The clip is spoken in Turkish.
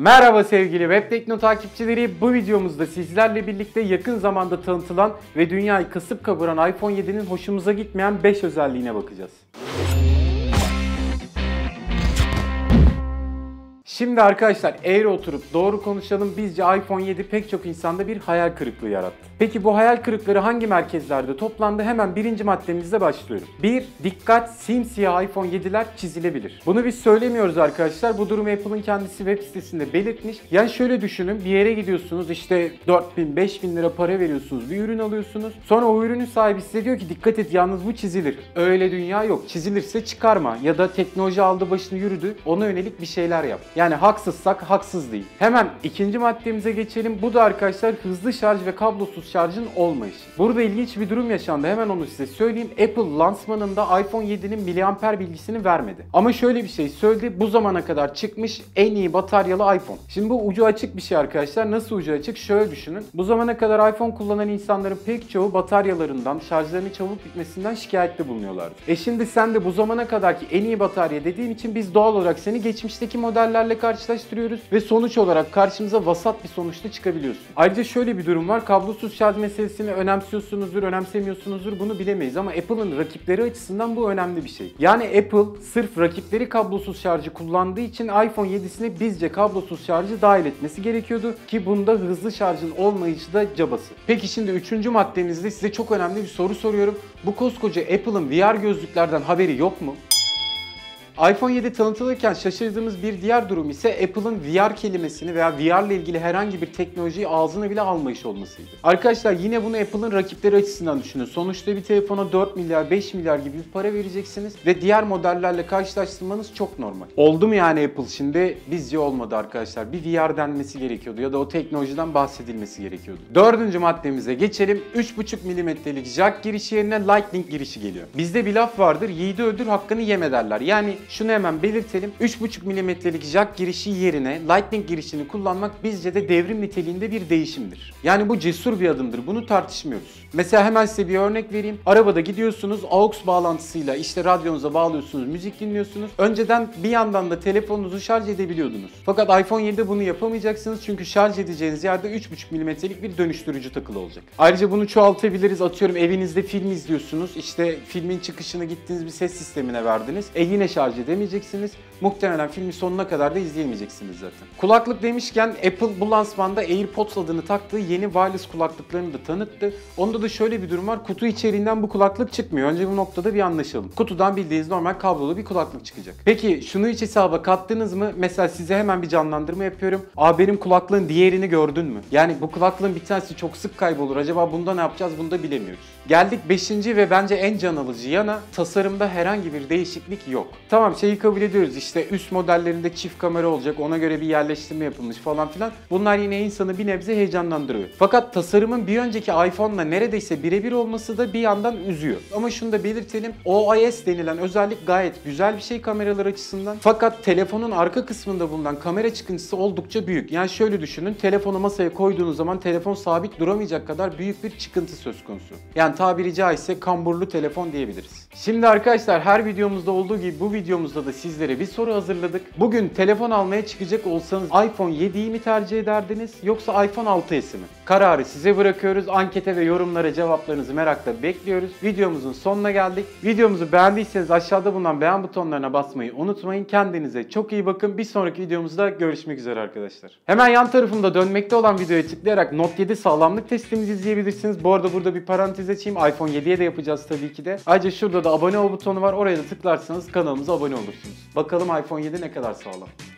Merhaba sevgili Web Tekno takipçileri, bu videomuzda sizlerle birlikte yakın zamanda tanıtılan ve dünyayı kasıp kavuran iPhone 7'nin hoşumuza gitmeyen 5 özelliğine bakacağız. Şimdi arkadaşlar eğri oturup doğru konuşalım, bizce iPhone 7 pek çok insanda bir hayal kırıklığı yarattı. Peki bu hayal kırıkları hangi merkezlerde toplandı? Hemen birinci maddemizle başlıyorum. 1. Dikkat! Simsiyah iPhone 7'ler çizilebilir. Bunu biz söylemiyoruz arkadaşlar. Bu durumu Apple'ın kendisi web sitesinde belirtmiş. Yani şöyle düşünün, bir yere gidiyorsunuz, işte 4000-5000 lira para veriyorsunuz, bir ürün alıyorsunuz. Sonra o ürünün sahibi size diyor ki dikkat et, yalnız bu çizilir. Öyle dünya yok. Çizilirse çıkarma ya da teknoloji aldı başını yürüdü, ona yönelik bir şeyler yap. Yani haksızsak haksız değil. Hemen ikinci maddemize geçelim. Bu da arkadaşlar hızlı şarj ve kablosuz şarjın olmayışı. Burada ilginç bir durum yaşandı. Hemen onu size söyleyeyim. Apple lansmanında iPhone 7'nin miliamper bilgisini vermedi. Ama şöyle bir şey söyledi. Bu zamana kadar çıkmış en iyi bataryalı iPhone. Şimdi bu ucu açık bir şey arkadaşlar. Nasıl ucu açık? Şöyle düşünün. Bu zamana kadar iPhone kullanan insanların pek çoğu bataryalarından, şarjlarının çabuk bitmesinden şikayette bulunuyorlardı. Şimdi sen de bu zamana kadarki en iyi batarya dediğin için biz doğal olarak seni geçmişteki modellerle karşılaştırıyoruz ve sonuç olarak karşımıza vasat bir sonuçta çıkabiliyorsun. Ayrıca şöyle bir durum var. Kablosuz şarj meselesini önemsiyorsunuzdur, önemsemiyorsunuzdur, bunu bilemeyiz ama Apple'ın rakipleri açısından bu önemli bir şey. Yani Apple sırf rakipleri kablosuz şarjı kullandığı için iPhone 7'sine bizce kablosuz şarjı dahil etmesi gerekiyordu ki bunda hızlı şarjın olmayışı da cabası. Peki şimdi 3. maddemizde size çok önemli bir soru soruyorum. Bu koskoca Apple'ın VR gözlüklerden haberi yok mu? iPhone 7 tanıtılırken şaşırdığımız bir diğer durum ise Apple'ın VR kelimesini veya VR ile ilgili herhangi bir teknolojiyi ağzına bile almayış olmasıydı. Arkadaşlar yine bunu Apple'ın rakipleri açısından düşünün. Sonuçta bir telefona 4 milyar, 5 milyar gibi bir para vereceksiniz ve diğer modellerle karşılaştırmanız çok normal. Oldu mu yani Apple şimdi? Bizce olmadı arkadaşlar. Bir VR denmesi gerekiyordu ya da o teknolojiden bahsedilmesi gerekiyordu. 4. maddemize geçelim. 3,5 milimetrelik jack girişi yerine lightning girişi geliyor. Bizde bir laf vardır. Yiğidi öldür hakkını yeme derler. Yani şunu hemen belirtelim. 3,5 milimetrelik jack girişi yerine lightning girişini kullanmak bizce de devrim niteliğinde bir değişimdir. Yani bu cesur bir adımdır. Bunu tartışmıyoruz. Mesela hemen size bir örnek vereyim. Arabada gidiyorsunuz. AUX bağlantısıyla işte radyonuza bağlıyorsunuz. Müzik dinliyorsunuz. Önceden bir yandan da telefonunuzu şarj edebiliyordunuz. Fakat iPhone 7'de bunu yapamayacaksınız. Çünkü şarj edeceğiniz yerde 3,5 milimetrelik bir dönüştürücü takılı olacak. Ayrıca bunu çoğaltabiliriz. Atıyorum evinizde film izliyorsunuz. İşte filmin çıkışını gittiniz bir ses sistemine verdiniz. Yine şarj edemeyeceksiniz. Muhtemelen filmin sonuna kadar da izleyemeyeceksiniz zaten. Kulaklık demişken Apple bu lansmanda AirPods adını taktığı yeni wireless kulaklıklarını da tanıttı. Onda da şöyle bir durum var. Kutu içeriğinden bu kulaklık çıkmıyor. Önce bu noktada bir anlaşalım. Kutudan bildiğiniz normal kablolu bir kulaklık çıkacak. Peki şunu hiç hesaba kattınız mı? Mesela size hemen bir canlandırma yapıyorum. Aa benim kulaklığın diğerini gördün mü? Yani bu kulaklığın bir tanesi çok sık kaybolur. Acaba bunda ne yapacağız? Bunu da bilemiyoruz. Geldik 5. ve bence en can alıcı yana, tasarımda herhangi bir değişiklik yok. Tamam şeyi kabul ediyoruz, işte üst modellerinde çift kamera olacak, ona göre bir yerleştirme yapılmış falan filan. Bunlar yine insanı bir nebze heyecanlandırıyor. Fakat tasarımın bir önceki iPhone'la neredeyse birebir olması da bir yandan üzüyor. Ama şunu da belirtelim, OIS denilen özellik gayet güzel bir şey kameralar açısından. Fakat telefonun arka kısmında bulunan kamera çıkıntısı oldukça büyük. Yani şöyle düşünün, telefonu masaya koyduğunuz zaman telefon sabit duramayacak kadar büyük bir çıkıntı söz konusu. Yani tabiri caizse kamburlu telefon diyebiliriz. Şimdi arkadaşlar her videomuzda olduğu gibi bu videomuzda da sizlere bir soru hazırladık. Bugün telefon almaya çıkacak olsanız iPhone 7'yi mi tercih ederdiniz yoksa iPhone 6s mi? Kararı size bırakıyoruz. Ankete ve yorumlara cevaplarınızı merakla bekliyoruz. Videomuzun sonuna geldik. Videomuzu beğendiyseniz aşağıda bulunan beğen butonlarına basmayı unutmayın. Kendinize çok iyi bakın. Bir sonraki videomuzda görüşmek üzere arkadaşlar. Hemen yan tarafında dönmekte olan videoya tıklayarak Note 7 sağlamlık testimizi izleyebilirsiniz. Bu arada burada bir parantez açayım. iPhone 7'ye de yapacağız tabii ki de. Ayrıca şurada da abone ol butonu var. Oraya da tıklarsanız kanalımıza abone olursunuz. Bakalım iPhone 7 ne kadar sağlam.